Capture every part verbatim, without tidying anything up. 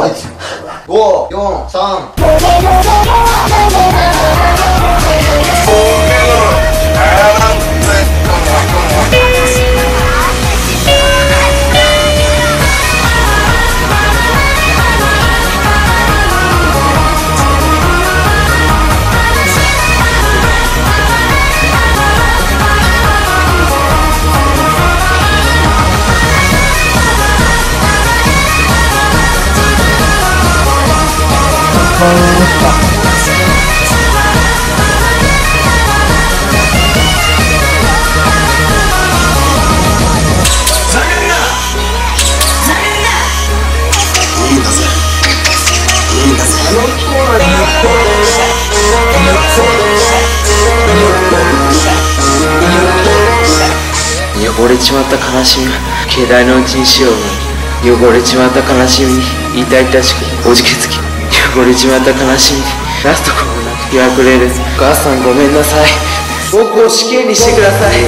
はい。五、四、三。Oh, fuck.汚れちまった悲しみは携帯のうちにしよう。汚れちまった悲しみに痛々しくおじけつき、汚れちまった悲しみラストコもなく日が暮れる。お母さんごめんなさい。僕を死刑にしてください。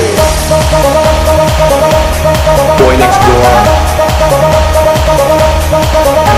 ボーイネクストは